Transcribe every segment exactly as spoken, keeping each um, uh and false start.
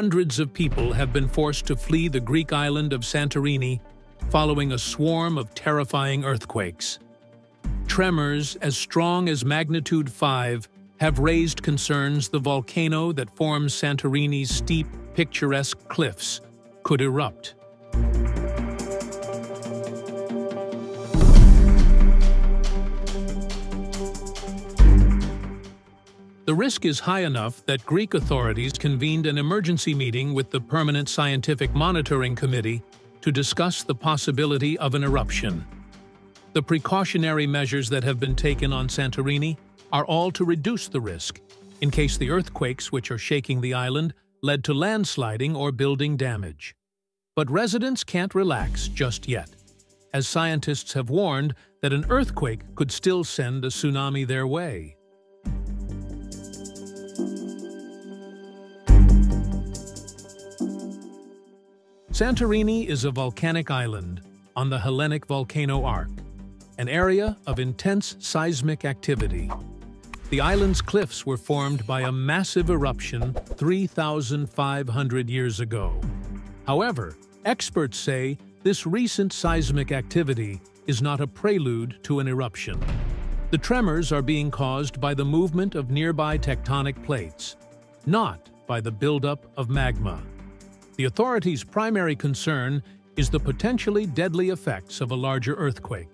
Hundreds of people have been forced to flee the Greek island of Santorini following a swarm of terrifying earthquakes. Tremors as strong as magnitude five have raised concerns the volcano that forms Santorini's steep, picturesque cliffs could erupt. The risk is high enough that Greek authorities convened an emergency meeting with the Permanent Scientific Monitoring Committee to discuss the possibility of an eruption. The precautionary measures that have been taken on Santorini are all to reduce the risk, in case the earthquakes which are shaking the island led to landsliding or building damage. But residents can't relax just yet, as scientists have warned that an earthquake could still send a tsunami their way. Santorini is a volcanic island on the Hellenic Volcano Arc, an area of intense seismic activity. The island's cliffs were formed by a massive eruption three thousand five hundred years ago. However, experts say this recent seismic activity is not a prelude to an eruption. The tremors are being caused by the movement of nearby tectonic plates, not by the buildup of magma. The authorities' primary concern is the potentially deadly effects of a larger earthquake.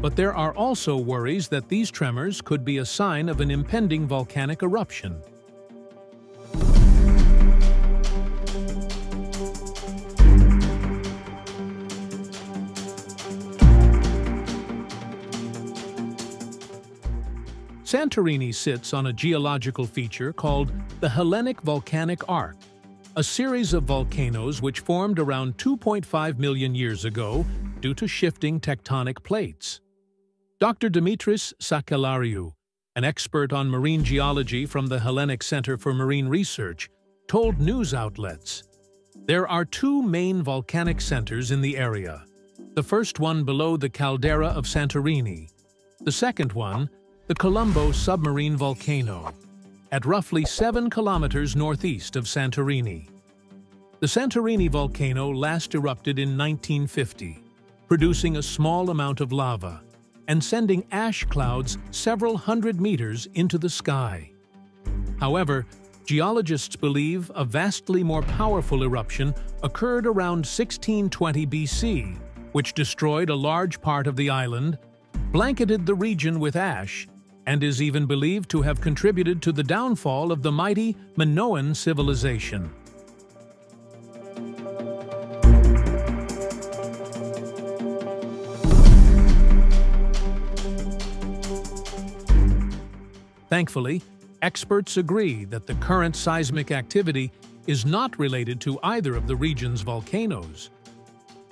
But there are also worries that these tremors could be a sign of an impending volcanic eruption. Santorini sits on a geological feature called the Hellenic Volcanic Arc, a series of volcanoes which formed around two point five million years ago due to shifting tectonic plates. Doctor Dimitris Sakellariou, an expert on marine geology from the Hellenic Center for Marine Research, told news outlets, "There are two main volcanic centers in the area, the first one below the caldera of Santorini, the second one, the Kolumbo Submarine Volcano, at roughly seven kilometers northeast of Santorini." The Santorini volcano last erupted in nineteen fifty, producing a small amount of lava and sending ash clouds several hundred meters into the sky. However, geologists believe a vastly more powerful eruption occurred around sixteen twenty B C, which destroyed a large part of the island, blanketed the region with ash, and is even believed to have contributed to the downfall of the mighty Minoan civilization. Thankfully, experts agree that the current seismic activity is not related to either of the region's volcanoes.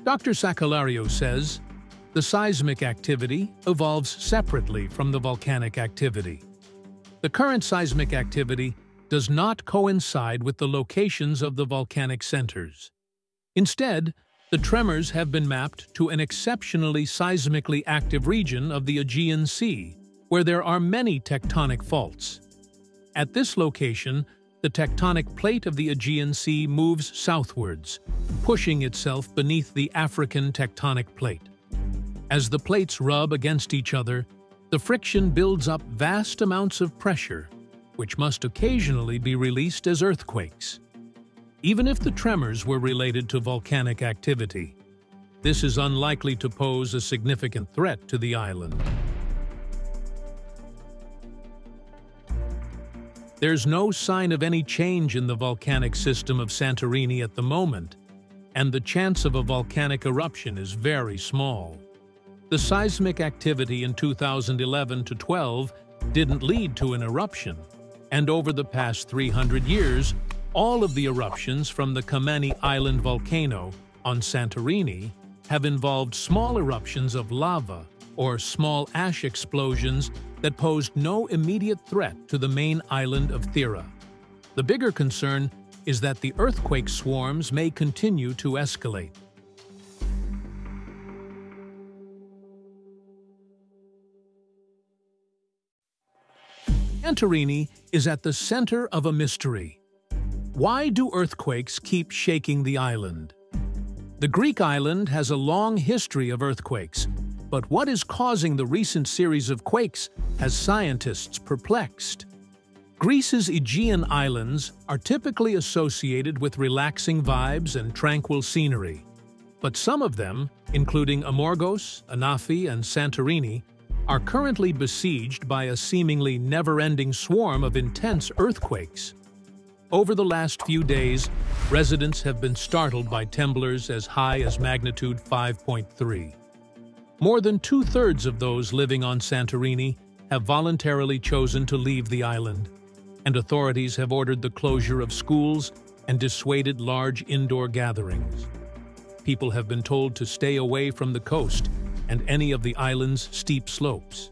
Doctor Sakellariou says, "The seismic activity evolves separately from the volcanic activity. The current seismic activity does not coincide with the locations of the volcanic centers. Instead, the tremors have been mapped to an exceptionally seismically active region of the Aegean Sea, where there are many tectonic faults. At this location, the tectonic plate of the Aegean Sea moves southwards, pushing itself beneath the African tectonic plate. As the plates rub against each other, the friction builds up vast amounts of pressure, which must occasionally be released as earthquakes." Even if the tremors were related to volcanic activity, this is unlikely to pose a significant threat to the island. There's no sign of any change in the volcanic system of Santorini at the moment, and the chance of a volcanic eruption is very small. The seismic activity in two thousand eleven to twelve didn't lead to an eruption, and over the past three hundred years, all of the eruptions from the Kameni Island volcano on Santorini have involved small eruptions of lava or small ash explosions that posed no immediate threat to the main island of Thera. The bigger concern is that the earthquake swarms may continue to escalate. Santorini is at the center of a mystery. Why do earthquakes keep shaking the island? The Greek island has a long history of earthquakes, but what is causing the recent series of quakes has scientists perplexed. Greece's Aegean islands are typically associated with relaxing vibes and tranquil scenery, but some of them, including Amorgos, Anafi, and Santorini, are currently besieged by a seemingly never-ending swarm of intense earthquakes. Over the last few days, residents have been startled by temblors as high as magnitude five point three. More than two-thirds of those living on Santorini have voluntarily chosen to leave the island, and authorities have ordered the closure of schools and dissuaded large indoor gatherings. People have been told to stay away from the coast and any of the island's steep slopes.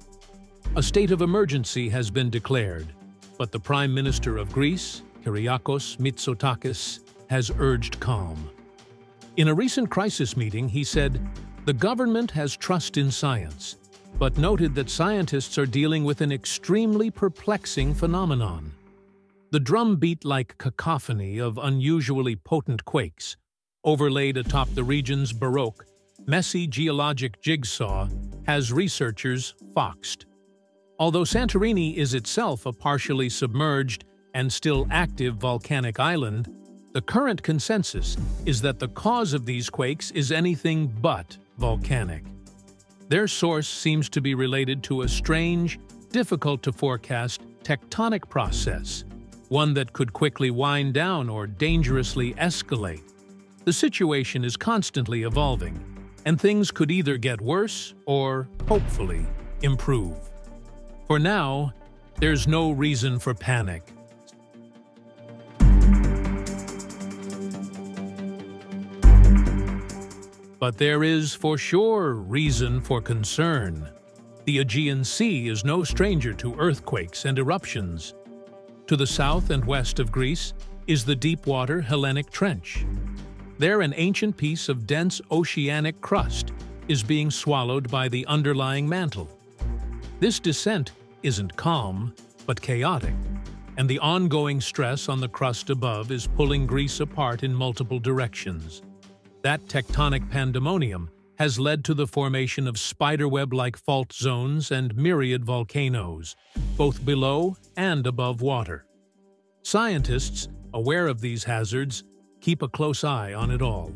A state of emergency has been declared, but the Prime Minister of Greece, Kyriakos Mitsotakis, has urged calm. In a recent crisis meeting, he said, "The government has trust in science, but noted that scientists are dealing with an extremely perplexing phenomenon." The drumbeat-like cacophony of unusually potent quakes, overlaid atop the region's baroque, messy geologic jigsaw, has researchers foxed. Although Santorini is itself a partially submerged and still active volcanic island, the current consensus is that the cause of these quakes is anything but volcanic. Their source seems to be related to a strange, difficult-to-forecast tectonic process, one that could quickly wind down or dangerously escalate. The situation is constantly evolving, and things could either get worse or, hopefully, improve. For now, there's no reason for panic. But there is for sure reason for concern. The Aegean Sea is no stranger to earthquakes and eruptions. To the south and west of Greece is the deep-water Hellenic Trench. There, an ancient piece of dense oceanic crust is being swallowed by the underlying mantle. This descent isn't calm, but chaotic, and the ongoing stress on the crust above is pulling Greece apart in multiple directions. That tectonic pandemonium has led to the formation of spiderweb-like fault zones and myriad volcanoes, both below and above water. Scientists, aware of these hazards, keep a close eye on it all.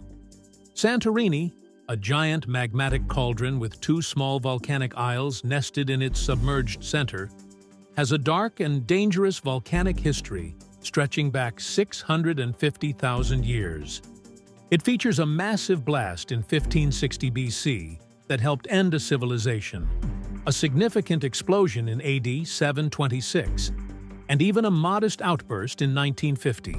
Santorini, a giant magmatic cauldron with two small volcanic isles nested in its submerged center, has a dark and dangerous volcanic history stretching back six hundred fifty thousand years. It features a massive blast in fifteen sixty B C that helped end a civilization, a significant explosion in A D seven twenty-six, and even a modest outburst in nineteen fifty.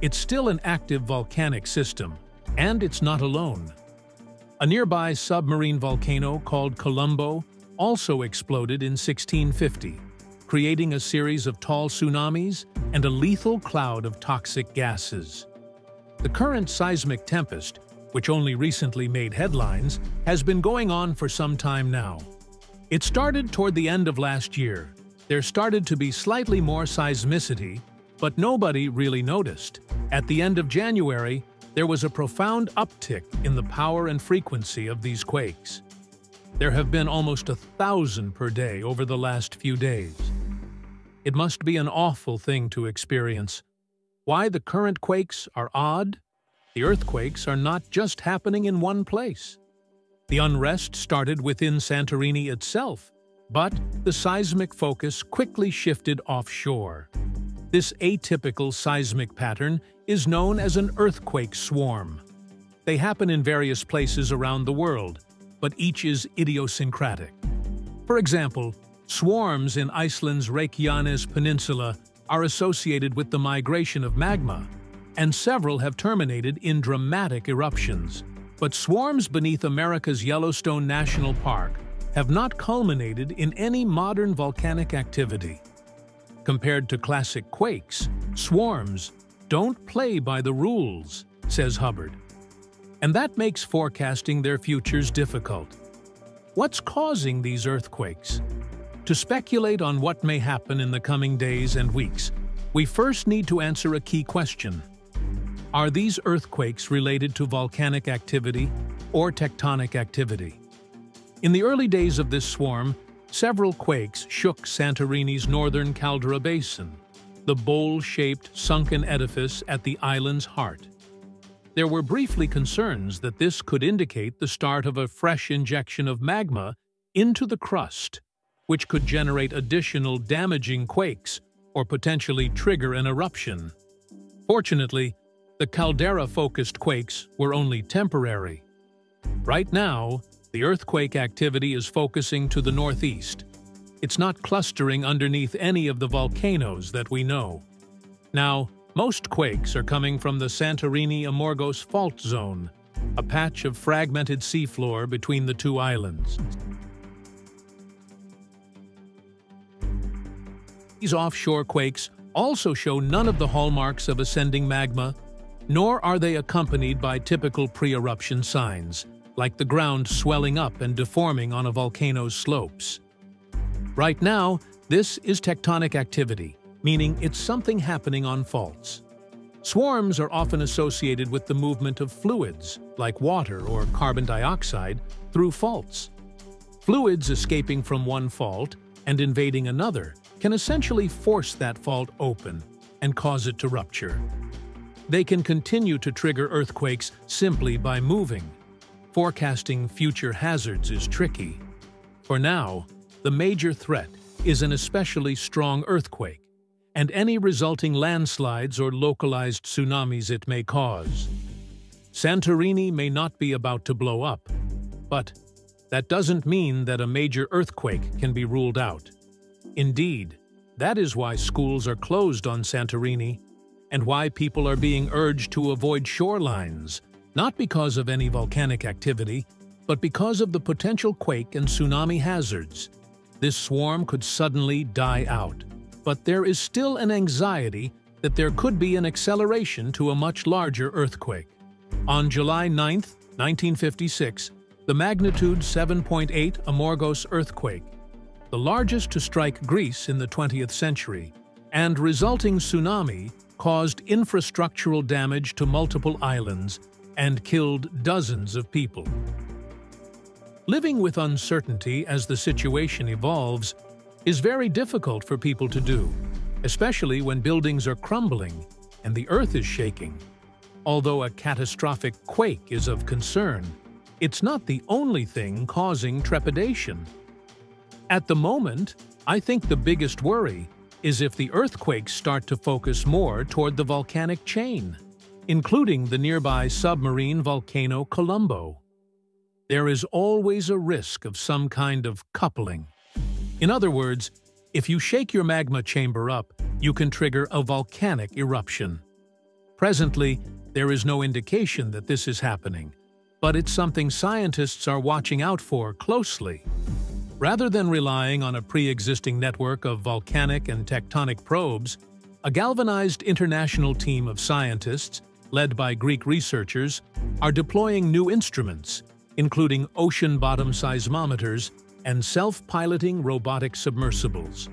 It's still an active volcanic system, and it's not alone. A nearby submarine volcano called Kolumbo also exploded in sixteen fifty, creating a series of tall tsunamis and a lethal cloud of toxic gases. The current seismic tempest, which only recently made headlines, has been going on for some time now. It started toward the end of last year. There started to be slightly more seismicity, but nobody really noticed. At the end of January, there was a profound uptick in the power and frequency of these quakes. There have been almost a thousand per day over the last few days. It must be an awful thing to experience. Why the current quakes are odd? The earthquakes are not just happening in one place. The unrest started within Santorini itself, but the seismic focus quickly shifted offshore. This atypical seismic pattern is known as an earthquake swarm. They happen in various places around the world, but each is idiosyncratic. For example, swarms in Iceland's Reykjanes Peninsula are associated with the migration of magma, and several have terminated in dramatic eruptions. But swarms beneath America's Yellowstone National Park have not culminated in any modern volcanic activity. Compared to classic quakes, swarms don't play by the rules, says Hubbard. And that makes forecasting their futures difficult. What's causing these earthquakes? To speculate on what may happen in the coming days and weeks we first need to answer a key question. Are these earthquakes related to volcanic activity or tectonic activity? In the early days of this swarm, several quakes shook Santorini's northern caldera basin, the bowl-shaped sunken edifice at the island's heart. There were briefly concerns that this could indicate the start of a fresh injection of magma into the crust, which could generate additional damaging quakes or potentially trigger an eruption. Fortunately, the caldera-focused quakes were only temporary. Right now, the earthquake activity is focusing to the northeast. It's not clustering underneath any of the volcanoes that we know. Now, most quakes are coming from the Santorini-Amorgos fault zone, a patch of fragmented seafloor between the two islands. These offshore quakes also show none of the hallmarks of ascending magma, nor are they accompanied by typical pre-eruption signs, like the ground swelling up and deforming on a volcano's slopes. Right now, this is tectonic activity, meaning it's something happening on faults. Swarms are often associated with the movement of fluids, like water or carbon dioxide, through faults. Fluids escaping from one fault and invading another can essentially force that fault open and cause it to rupture. They can continue to trigger earthquakes simply by moving. Forecasting future hazards is tricky. For now, the major threat is an especially strong earthquake and any resulting landslides or localized tsunamis it may cause. Santorini may not be about to blow up, but that doesn't mean that a major earthquake can be ruled out. Indeed, that is why schools are closed on Santorini and why people are being urged to avoid shorelines, not because of any volcanic activity, but because of the potential quake and tsunami hazards. This swarm could suddenly die out. But there is still an anxiety that there could be an acceleration to a much larger earthquake. On July ninth, nineteen fifty-six, the magnitude seven point eight Amorgos earthquake, the largest to strike Greece in the twentieth century, and resulting tsunami caused infrastructural damage to multiple islands and killed dozens of people. Living with uncertainty as the situation evolves is very difficult for people to do, especially when buildings are crumbling and the earth is shaking. Although a catastrophic quake is of concern, it's not the only thing causing trepidation. At the moment, I think the biggest worry is if the earthquakes start to focus more toward the volcanic chain, including the nearby submarine volcano Kolumbo. There is always a risk of some kind of coupling. In other words, if you shake your magma chamber up, you can trigger a volcanic eruption. Presently, there is no indication that this is happening, but it's something scientists are watching out for closely. Rather than relying on a pre-existing network of volcanic and tectonic probes, a galvanized international team of scientists, led by Greek researchers, are deploying new instruments, including ocean bottom seismometers and self-piloting robotic submersibles,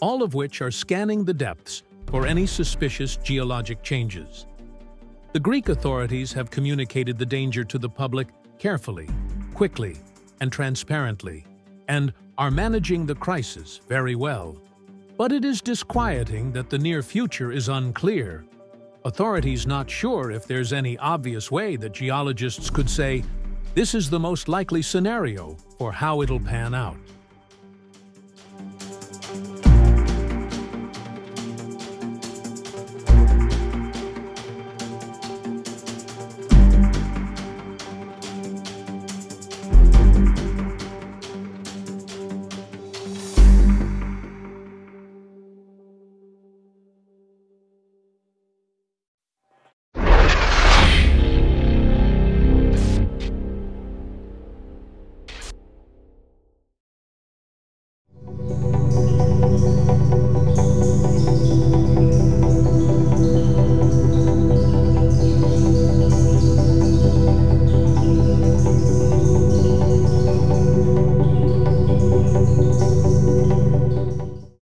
all of which are scanning the depths for any suspicious geologic changes. The Greek authorities have communicated the danger to the public carefully, quickly, and transparently, and are managing the crisis very well. But it is disquieting that the near future is unclear. Authorities not sure if there's any obvious way that geologists could say, "This is the most likely scenario for how it'll pan out."